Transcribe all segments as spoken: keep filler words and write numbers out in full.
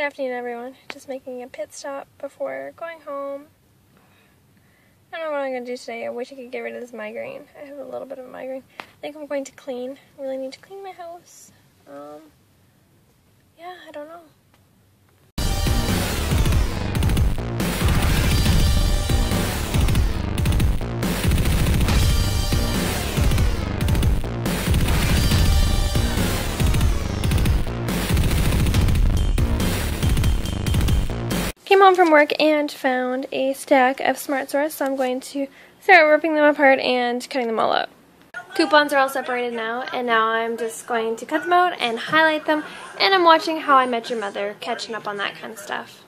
Good afternoon, everyone. Just making a pit stop before going home. I don't know what I'm going to do today. I wish I could get rid of this migraine. I have a little bit of a migraine. I think I'm going to clean. I really need to clean my house. Um, yeah, I don't know. Came home from work and found a stack of SmartSource, so I'm going to start ripping them apart and cutting them all up. Coupons are all separated now, and now I'm just going to cut them out and highlight them, and I'm watching How I Met Your Mother, catching up on that kind of stuff.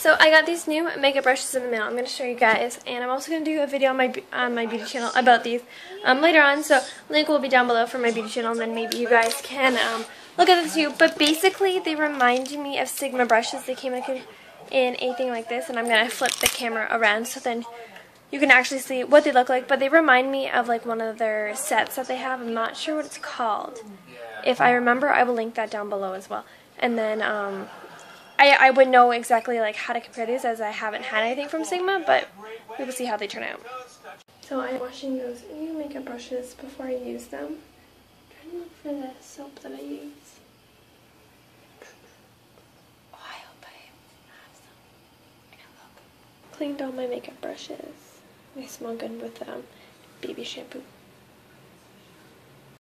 So I got these new makeup brushes in the mail. I'm going to show you guys, and I'm also going to do a video on my on my beauty channel about these um, later on, so link will be down below for my beauty channel, and then maybe you guys can um, look at them too. But basically, they remind me of Sigma brushes. They came in a in a thing like this, and I'm going to flip the camera around so then you can actually see what they look like, but they remind me of like one of their sets that they have. I'm not sure what it's called. If I remember, I will link that down below as well. And then um, I, I would know exactly like how to compare these, as I haven't had anything from Sigma, but we will see how they turn out. So I'm washing those new makeup brushes before I use them. I'm trying to look for the soap that I use. Cleaned all my makeup brushes. I smell good with um, baby shampoo.